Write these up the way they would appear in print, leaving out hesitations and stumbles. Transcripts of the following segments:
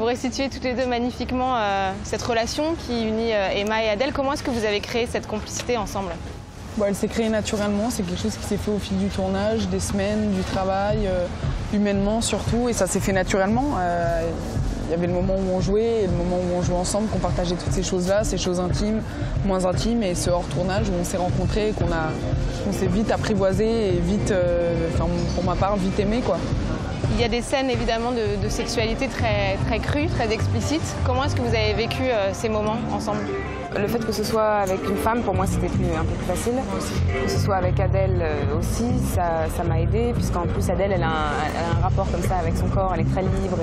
Vous restituez toutes les deux magnifiquement cette relation qui unit Emma et Adèle. Comment est-ce que vous avez créé cette complicité ensemble? Bon, elle s'est créée naturellement, c'est quelque chose qui s'est fait au fil du tournage, des semaines, du travail, humainement surtout, et ça s'est fait naturellement. Il y avait le moment où on jouait, et le moment où on jouait ensemble, qu'on partageait toutes ces choses-là, ces choses intimes, moins intimes, et ce hors-tournage où on s'est rencontrés, qu'on s'est vite apprivoisés et vite, pour ma part, vite aimés, quoi. Il y a des scènes évidemment de sexualité très crues, très explicites. Comment est-ce que vous avez vécu ces moments ensemble? Le fait que ce soit avec une femme, pour moi, c'était un peu plus facile. Que ce soit avec Adèle aussi, ça m'a aidée, puisqu'en plus Adèle, elle a un rapport comme ça avec son corps, elle est très libre,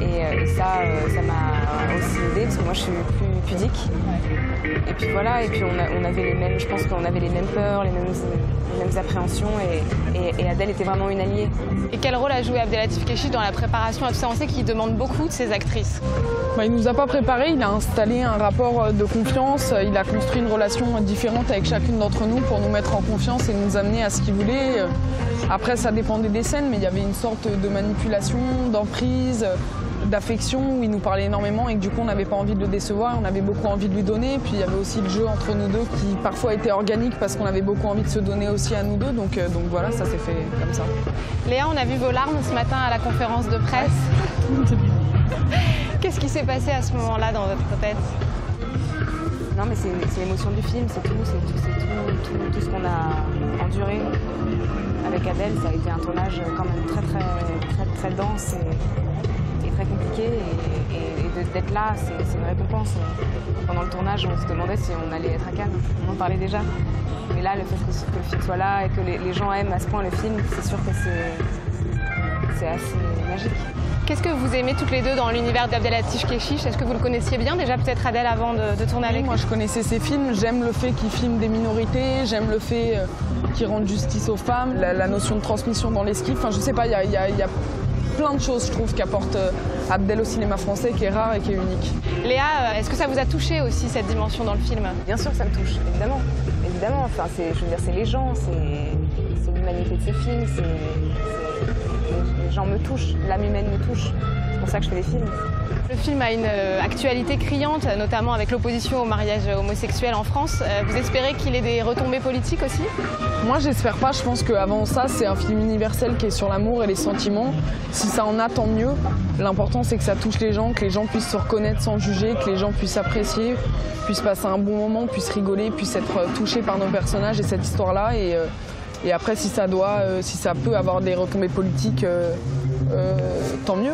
et ça m'a aussi aidée, parce que moi je suis plus pudique. Et puis voilà, et puis je pense qu'on avait les mêmes peurs, les mêmes appréhensions, et Adèle était vraiment une alliée. Et quel rôle a joué Abdellatif Kechiche dans la préparation à tout ça? On sait qu'il demande beaucoup de ses actrices. Bah, il ne nous a pas préparé, il a installé un rapport de confiance, il a construit une relation différente avec chacune d'entre nous pour nous mettre en confiance et nous amener à ce qu'il voulait. Après, ça dépendait des scènes, mais il y avait une sorte de manipulation, d'emprise, d'affection, où il nous parlait énormément et que du coup on n'avait pas envie de le décevoir, on avait beaucoup envie de lui donner. Puis il y avait aussi le jeu entre nous deux qui parfois était organique parce qu'on avait beaucoup envie de se donner aussi à nous deux, donc voilà, ça s'est fait comme ça. Léa, on a vu vos larmes ce matin à la conférence de presse. Qu'est-ce qui s'est passé à ce moment-là dans votre tête? Non, mais c'est l'émotion du film, c'est tout ce qu'on a enduré. Avec Adèle, ça a été un tournage quand même très dense et très compliqué, et d'être là, c'est une récompense. Pendant le tournage, on se demandait si on allait être à Cannes, on en parlait déjà. Mais là, le fait que le film soit là et que les gens aiment à ce point le film, c'est sûr que c'est assez magique. Qu'est-ce que vous aimez toutes les deux dans l'univers d'Abdellatif Kechiche? Est-ce que vous le connaissiez bien déjà, peut-être Adèle, avant de tourner avec? Oui, moi je connaissais ses films, j'aime le fait qu'il filme des minorités, j'aime le fait qu'il rende justice aux femmes, la notion de transmission dans les skis, enfin je sais pas, il y a plein de choses, je trouve, qu'apporte Abdel au cinéma français, qui est rare et qui est unique. Léa, est-ce que ça vous a touché aussi, cette dimension dans le film? Bien sûr que ça me touche, évidemment. Évidemment, enfin, c'est les gens, c'est l'humanité de ces films, les gens me touchent, l'âme humaine me touche. C'est pour ça que je fais des films. Le film a une actualité criante, notamment avec l'opposition au mariage homosexuel en France. Vous espérez qu'il ait des retombées politiques aussi? Moi, j'espère pas. Je pense qu'avant ça, c'est un film universel qui est sur l'amour et les sentiments. Si ça en a, tant mieux. L'important, c'est que ça touche les gens, que les gens puissent se reconnaître sans juger, que les gens puissent apprécier, puissent passer un bon moment, puissent rigoler, puissent être touchés par nos personnages et cette histoire-là. Et après, si ça peut avoir des retombées politiques, tant mieux.